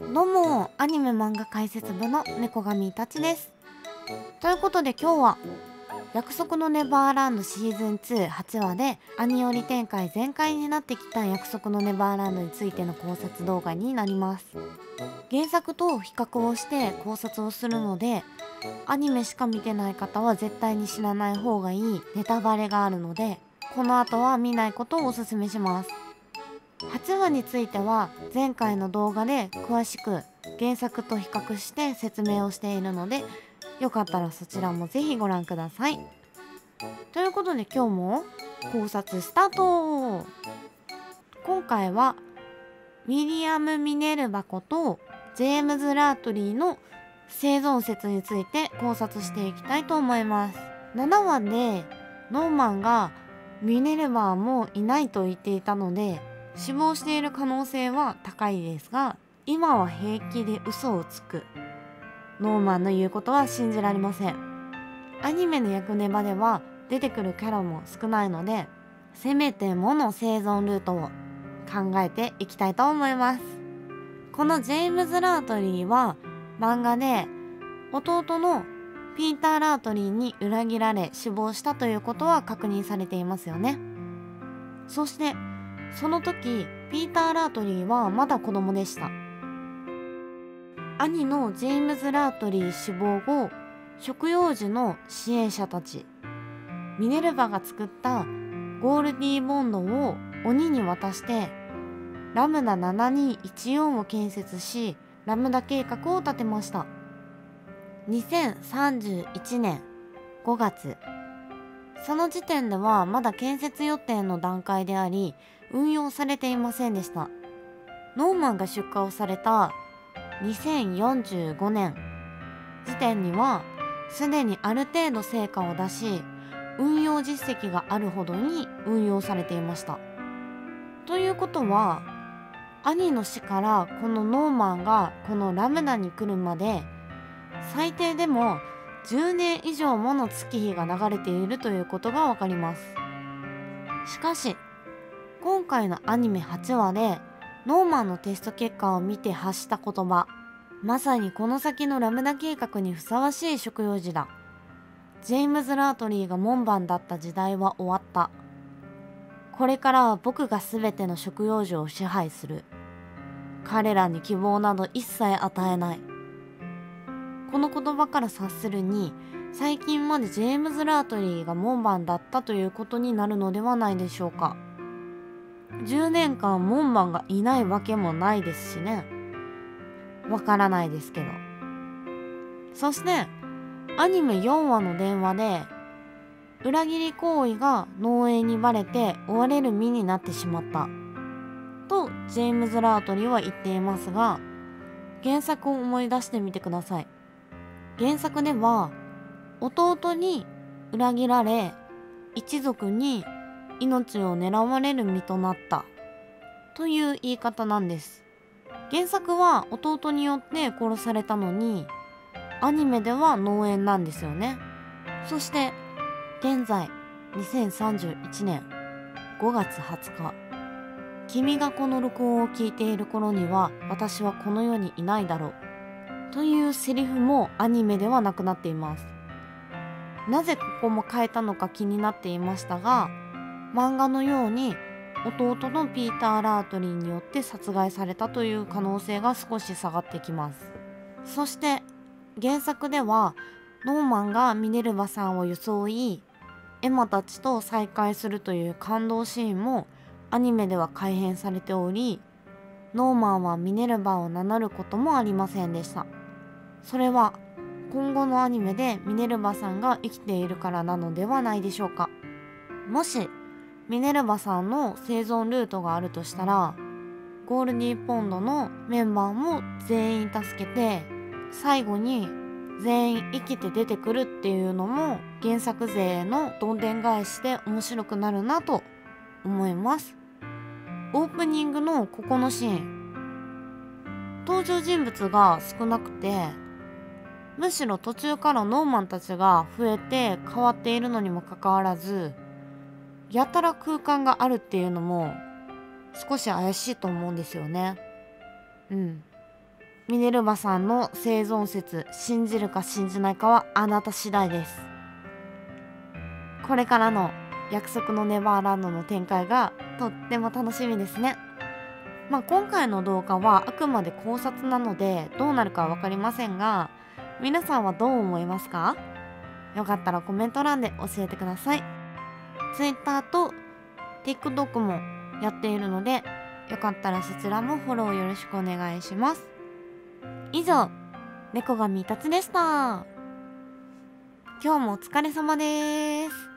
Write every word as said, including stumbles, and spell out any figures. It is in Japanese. どうもアニメ漫画解説部の猫神たちです。ということで今日は約束のネバーランドシーズンツー はちわでアニオリ展開全開になってきた約束のネバーランドについての考察動画になります。原作と比較をして考察をするのでアニメしか見てない方は絶対に知らない方がいいネタバレがあるのでこの後は見ないことをおすすめします。はちわについては前回の動画で詳しく原作と比較して説明をしているのでよかったらそちらもぜひご覧ください。ということで今日も考察スタート。今回はウィリアム・ミネルバことジェームズ・ラートリーの生存説について考察していきたいと思います。ななわでノーマンがミネルバはもういないと言っていたので死亡している可能性は高いですが今は平気で嘘をつく。ノーマンの言うことは信じられません。アニメの役ネバでは出てくるキャラも少ないのでせめてもの生存ルートを考えていきたいと思います。このジェームズ・ラートリーは漫画で弟のピーター・ラートリーに裏切られ死亡したということは確認されていますよね。そしてその時ピーター・ラートリーはまだ子供でした。兄のジェームズ・ラートリー死亡後食用樹の支援者たちミネルヴァが作ったゴールディ・ボンドを鬼に渡してラムダななにいちよんを建設しラムダ計画を立てました。にせんさんじゅういちねんごがつその時点ではまだ建設予定の段階であり運用されていませんでした。ノーマンが出荷をされたにせんよんじゅうごねん時点にはすでにある程度成果を出し運用実績があるほどに運用されていました。ということは兄の死からこのノーマンがこのラムダに来るまで最低でもじゅうねん以上もの月日が流れているということがわかります。しかし今回のアニメはちわでノーマンのテスト結果を見て発した言葉まさにこの先のラムダ計画にふさわしい食用樹だ。ジェームズ・ラートリーが門番だった時代は終わった。これからは僕が全ての食用樹を支配する。彼らに希望など一切与えない。この言葉から察するに最近までジェームズ・ラートリーが門番だったということになるのではないでしょうか。じゅうねんかん門番がいないわけもないですしね。わからないですけど。そしてアニメよんわの電話で裏切り行為が農園にバレて追われる身になってしまったとジェームズ・ラートリーは言っていますが原作を思い出してみてください。原作では弟に裏切られ一族に命を狙われる身となったという言い方なんです。原作は弟によって殺されたのにアニメでは農園なんですよね。そして現在にせんさんじゅういちねんごがつはつか君がこの録音を聞いている頃には私はこの世にいないだろうというセリフもアニメではなくなっています。なぜここも変えたのか気になっていましたが漫画のように弟のピーター・ラートリーによって殺害されたという可能性が少し下がってきます。そして原作ではノーマンがミネルヴァさんを装いエマたちと再会するという感動シーンもアニメでは改編されておりノーマンはミネルヴァを名乗ることもありませんでした。それは今後のアニメでミネルヴァさんが生きているからなのではないでしょうか。もしミネルヴァさんの生存ルートがあるとしたらゴールディ・ポンドのメンバーも全員助けて最後に全員生きて出てくるっていうのも原作勢のどんでん返しで面白くなるなと思います。オープニングのここのシーン登場人物が少なくてむしろ途中からノーマンたちが増えて変わっているのにもかかわらずやたら空間があるっていうのも少し怪しいと思うんですよね。うん。ミネルヴァさんの生存説、信じるか信じないかはあなた次第です。これからの約束のネバーランドの展開がとっても楽しみですね。まあ、今回の動画はあくまで考察なのでどうなるかは分かりませんが、皆さんはどう思いますか？よかったらコメント欄で教えてください。Twitter と TikTok もやっているので、よかったらそちらもフォローよろしくお願いします。以上、猫神イタチでした。今日もお疲れ様です。